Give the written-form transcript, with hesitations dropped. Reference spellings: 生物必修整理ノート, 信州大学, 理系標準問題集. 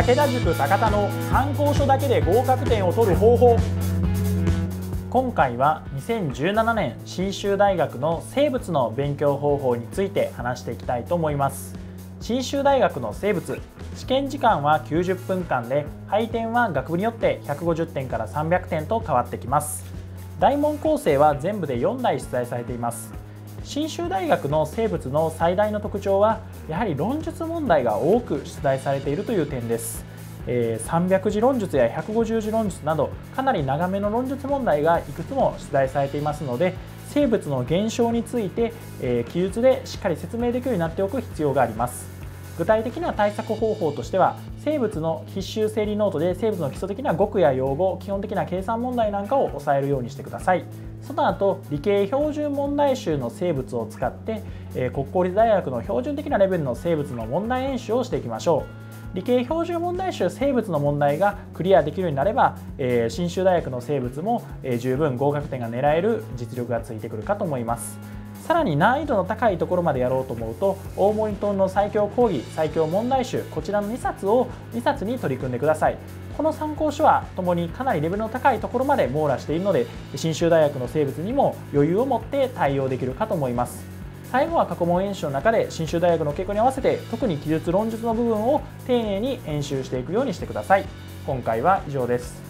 武田塾高田の参考書だけで合格点を取る方法。今回は2017年信州大学の生物の勉強方法について話していきたいと思います。信州大学の生物、試験時間は90分間で、配点は学部によって150点から300点と変わってきます。大問構成は全部で4題出題されています。信州大学の生物の最大の特徴は、やはり論述問題が多く出題されているという点です。300字論述や150字論述など、かなり長めの論述問題がいくつも出題されていますので、生物の現象について、記述でしっかり説明できるようになっておく必要があります。具体的な対策方法としては、生物の必修整理ノートで生物の基礎的な語句や用語、基本的な計算問題なんかを押さえるようにしてください。その後、理系標準問題集の生物を使って、国公立大学の標準的なレベルの生物の問題演習をしていきましょう。理系標準問題集生物の問題がクリアできるようになれば、信州大学の生物も、十分合格点が狙える実力がついてくるかと思います。さらに難易度の高いところまでやろうと思うと、大森東の最強講義、最強問題集、こちらの2冊に取り組んでください。この参考書はともにかなりレベルの高いところまで網羅しているので、信州大学の生物にも余裕を持って対応できるかと思います。最後は過去問演習の中で、信州大学の傾向に合わせて特に記述論述の部分を丁寧に演習していくようにしてください。今回は以上です。